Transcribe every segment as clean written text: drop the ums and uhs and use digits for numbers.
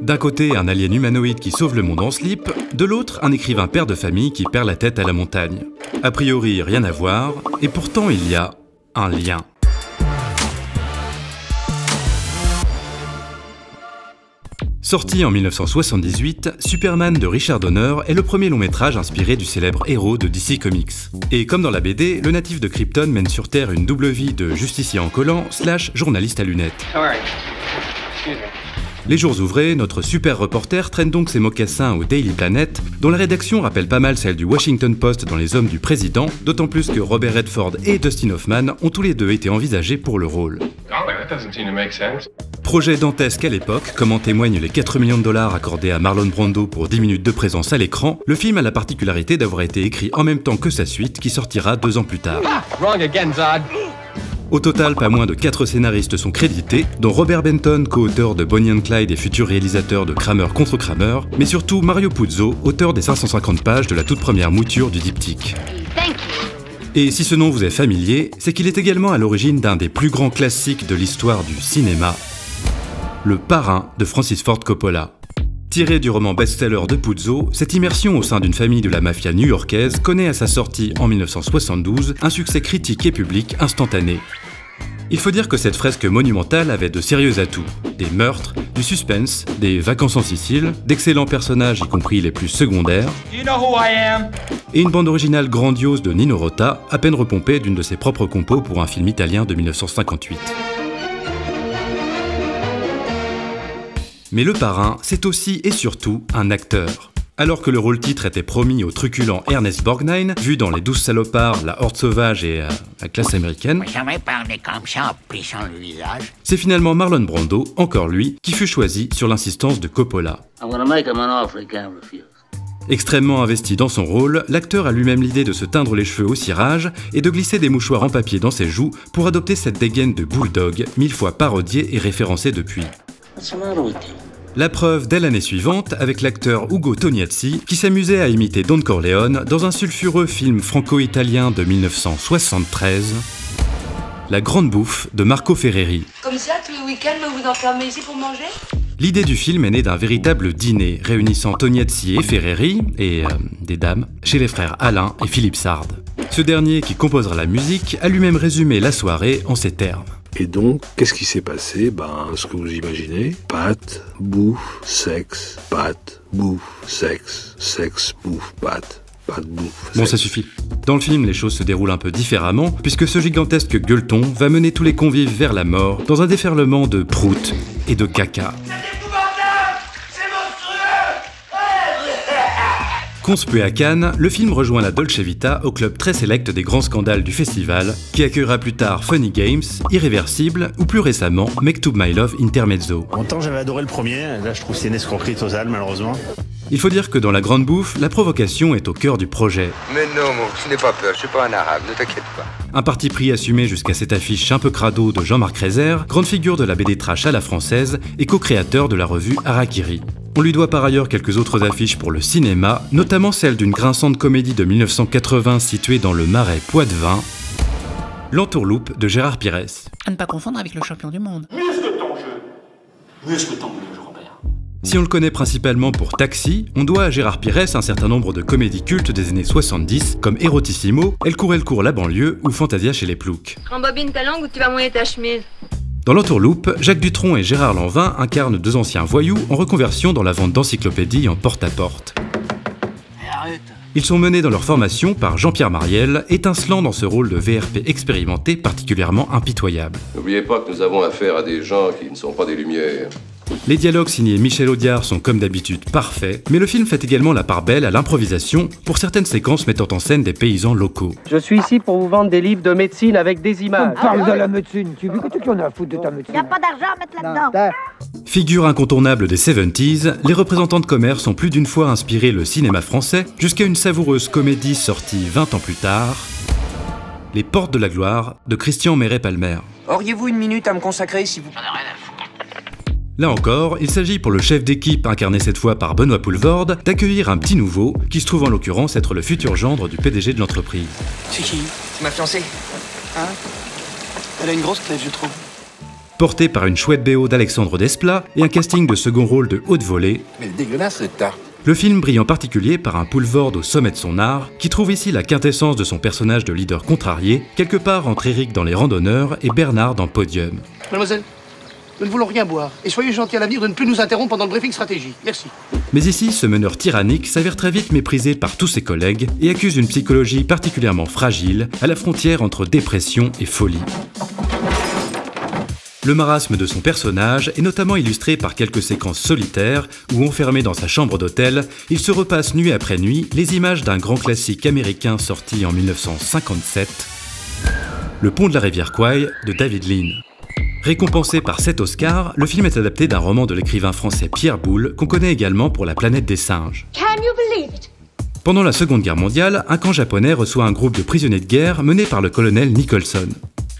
D'un côté, un alien humanoïde qui sauve le monde en slip, de l'autre, un écrivain père de famille qui perd la tête à la montagne. A priori, rien à voir, et pourtant il y a un lien. Sorti en 1978, Superman de Richard Donner est le premier long métrage inspiré du célèbre héros de DC Comics. Et comme dans la BD, le natif de Krypton mène sur Terre une double vie de justicier en collant / journaliste à lunettes. Les jours ouvrés, notre super reporter traîne donc ses mocassins au Daily Planet, dont la rédaction rappelle pas mal celle du Washington Post dans Les Hommes du président, d'autant plus que Robert Redford et Dustin Hoffman ont tous les deux été envisagés pour le rôle. Projet dantesque à l'époque, comme en témoignent les 4 millions de dollars accordés à Marlon Brando pour 10 minutes de présence à l'écran, le film a la particularité d'avoir été écrit en même temps que sa suite qui sortira 2 ans plus tard. Au total, pas moins de 4 scénaristes sont crédités, dont Robert Benton, co-auteur de Bonnie and Clyde et futur réalisateur de Kramer contre Kramer, mais surtout Mario Puzo, auteur des 550 pages de la toute première mouture du diptyque. Et si ce nom vous est familier, c'est qu'il est également à l'origine d'un des plus grands classiques de l'histoire du cinéma, Le Parrain de Francis Ford Coppola. Tiré du roman best-seller de Puzo, cette immersion au sein d'une famille de la mafia new-yorkaise connaît à sa sortie en 1972 un succès critique et public instantané. Il faut dire que cette fresque monumentale avait de sérieux atouts. Des meurtres, du suspense, des vacances en Sicile, d'excellents personnages y compris les plus secondaires, et une bande originale grandiose de Nino Rota, à peine repompée d'une de ses propres compos pour un film italien de 1958. Mais le parrain, c'est aussi et surtout un acteur. Alors que le rôle-titre était promis au truculent Ernest Borgnine, vu dans Les 12 Salopards, La Horde Sauvage et La classe américaine, c'est finalement Marlon Brando, encore lui, qui fut choisi sur l'insistance de Coppola. Extrêmement investi dans son rôle, l'acteur a lui-même l'idée de se teindre les cheveux au cirage et de glisser des mouchoirs en papier dans ses joues pour adopter cette dégaine de bulldog, 1000 fois parodiée et référencée depuis. La preuve dès l'année suivante avec l'acteur Ugo Toniazzi qui s'amusait à imiter Don Corleone dans un sulfureux film franco-italien de 1973, La grande bouffe de Marco Ferreri. Comme ça, tous les week-ends, vous vous enfermez ici pour manger ? L'idée du film est née d'un véritable dîner réunissant Toniazzi et Ferreri, et des dames, chez les frères Alain et Philippe Sardes. Ce dernier, qui composera la musique, a lui-même résumé la soirée en ces termes. Et donc, qu'est-ce qui s'est passé? Ben, ce que vous imaginez, pâtes, bouffe, sexe, pâtes, bouffe, sexe, sexe, bouffe, pâtes, pâtes, bouffe, sexe. Bon, ça suffit. Dans le film, les choses se déroulent un peu différemment, puisque ce gigantesque gueuleton va mener tous les convives vers la mort dans un déferlement de proutes et de caca. Conspué à Cannes, le film rejoint la Dolce Vita au club très sélect des grands scandales du festival, qui accueillera plus tard Funny Games, Irréversible ou plus récemment Make to My Love Intermezzo. En temps j'avais adoré le premier, là je trouve c'est une escroquerie totale malheureusement. Il faut dire que dans La Grande Bouffe, la provocation est au cœur du projet. Mais non, moi, je n'ai pas peur, je suis pas un arabe, ne t'inquiète pas. Un parti pris assumé jusqu'à cette affiche un peu crado de Jean-Marc Rézère, grande figure de la BD trash à la française et co-créateur de la revue Harakiri. On lui doit par ailleurs quelques autres affiches pour le cinéma, notamment celle d'une grinçante comédie de 1980 située dans le Marais Poitevin, L'Entourloupe de Gérard Pires. À ne pas confondre avec le champion du monde. Si on le connaît principalement pour Taxi, on doit à Gérard Pires un certain nombre de comédies cultes des années 70, comme Erotissimo, Elle court la banlieue ou Fantasia chez les Ploucs. Rembobine ta langue ou tu vas mouiller ta chemise. Dans L'Entourloupe, Jacques Dutronc et Gérard Lanvin incarnent 2 anciens voyous en reconversion dans la vente d'encyclopédies en porte-à-porte. Ils sont menés dans leur formation par Jean-Pierre Mariel, étincelant dans ce rôle de VRP expérimenté particulièrement impitoyable. N'oubliez pas que nous avons affaire à des gens qui ne sont pas des lumières. Les dialogues signés Michel Audiard sont comme d'habitude parfaits, mais le film fait également la part belle à l'improvisation pour certaines séquences mettant en scène des paysans locaux. Je suis ici pour vous vendre des livres de médecine avec des images. On parle de la médecine, tu veux que tu en as à foutre de ta médecine. Y a pas d'argent à mettre là-dedans. Figure incontournable des 70s, les représentants de commerce ont plus d'une fois inspiré le cinéma français jusqu'à une savoureuse comédie sortie 20 ans plus tard, Les Portes de la Gloire de Christian Méré-Palmer. Auriez-vous une minute à me consacrer si vous... Là encore, il s'agit pour le chef d'équipe, incarné cette fois par Benoît Poelvoorde, d'accueillir un petit nouveau, qui se trouve en l'occurrence être le futur gendre du PDG de l'entreprise. C'est qui? C'est ma fiancée. Hein? Elle a une grosse tête, je trouve. porté par une chouette BO d'Alexandre Desplat et un casting de second rôle de haute volée. Mais dégueulasse cette tarte. Le film brille en particulier par un Poelvoorde au sommet de son art, qui trouve ici la quintessence de son personnage de leader contrarié, quelque part entre Eric dans Les Randonneurs et Bernard dans Podium. Mademoiselle, nous ne voulons rien boire, et soyez gentils à l'avenir de ne plus nous interrompre pendant le briefing stratégie. Merci. Mais ici, ce meneur tyrannique s'avère très vite méprisé par tous ses collègues et accuse une psychologie particulièrement fragile, à la frontière entre dépression et folie. Le marasme de son personnage est notamment illustré par quelques séquences solitaires où, enfermé dans sa chambre d'hôtel, il se repasse nuit après nuit les images d'un grand classique américain sorti en 1957, Le pont de la rivière Kwai de David Lean. Récompensé par 7 Oscars, le film est adapté d'un roman de l'écrivain français Pierre Boulle, qu'on connaît également pour La planète des singes. Pendant la Seconde Guerre mondiale, un camp japonais reçoit un groupe de prisonniers de guerre mené par le colonel Nicholson.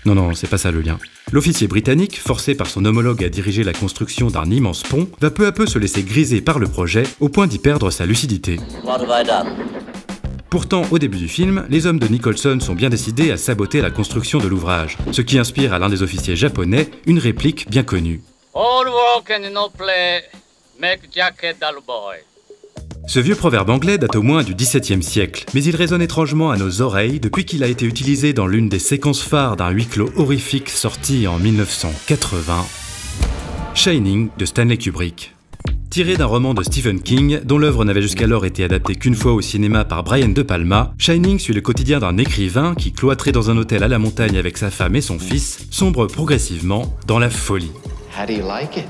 Non, c'est pas ça le lien. L'officier britannique, forcé par son homologue à diriger la construction d'un immense pont, va peu à peu se laisser griser par le projet, au point d'y perdre sa lucidité. Pourtant, au début du film, les hommes de Nicholson sont bien décidés à saboter la construction de l'ouvrage, ce qui inspire à l'un des officiers japonais une réplique bien connue. Ce vieux proverbe anglais date au moins du XVIIe siècle, mais il résonne étrangement à nos oreilles depuis qu'il a été utilisé dans l'une des séquences phares d'un huis clos horrifique sorti en 1980, Shining de Stanley Kubrick. Tiré d'un roman de Stephen King, dont l'œuvre n'avait jusqu'alors été adaptée qu'une fois au cinéma par Brian De Palma, Shining suit le quotidien d'un écrivain qui, cloîtré dans un hôtel à la montagne avec sa femme et son fils, sombre progressivement dans la folie. How do you like it?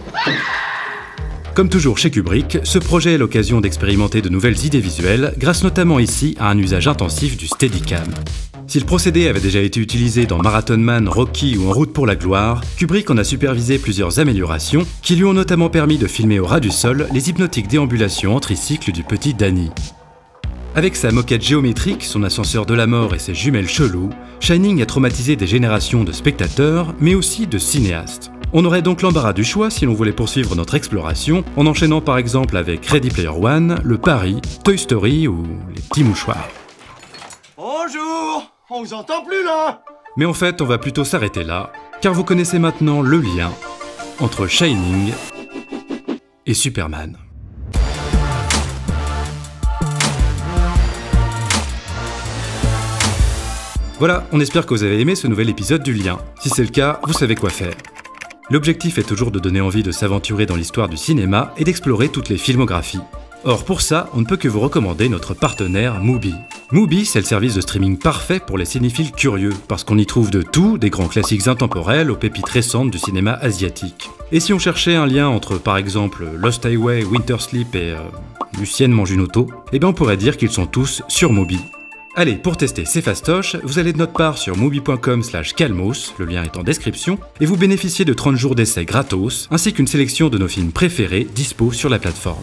Comme toujours chez Kubrick, ce projet est l'occasion d'expérimenter de nouvelles idées visuelles, grâce notamment ici à un usage intensif du Steadicam. Si le procédé avait déjà été utilisé dans Marathon Man, Rocky ou En route pour la gloire, Kubrick en a supervisé plusieurs améliorations, qui lui ont notamment permis de filmer au ras du sol les hypnotiques déambulations en tricycle du petit Danny. Avec sa moquette géométrique, son ascenseur de la mort et ses jumelles cheloues, Shining a traumatisé des générations de spectateurs, mais aussi de cinéastes. On aurait donc l'embarras du choix si l'on voulait poursuivre notre exploration, en enchaînant par exemple avec Ready Player One, Le Pari, Toy Story ou Les Petits Mouchoirs. Bonjour, on vous entend plus là. Mais en fait, on va plutôt s'arrêter là, car vous connaissez maintenant le lien entre Shining et Superman. Voilà, on espère que vous avez aimé ce nouvel épisode du lien. Si c'est le cas, vous savez quoi faire. L'objectif est toujours de donner envie de s'aventurer dans l'histoire du cinéma et d'explorer toutes les filmographies. Or pour ça, on ne peut que vous recommander notre partenaire Mubi. Mubi, c'est le service de streaming parfait pour les cinéphiles curieux, parce qu'on y trouve de tout, des grands classiques intemporels aux pépites récentes du cinéma asiatique. Et si on cherchait un lien entre par exemple Lost Highway, Winter Sleep et Lucienne mange une auto, eh bien on pourrait dire qu'ils sont tous sur Mubi. Allez, pour tester ces fastoches, vous allez de notre part sur mubi.com/calmos, le lien est en description, et vous bénéficiez de 30 jours d'essai gratos, ainsi qu'une sélection de nos films préférés dispo sur la plateforme.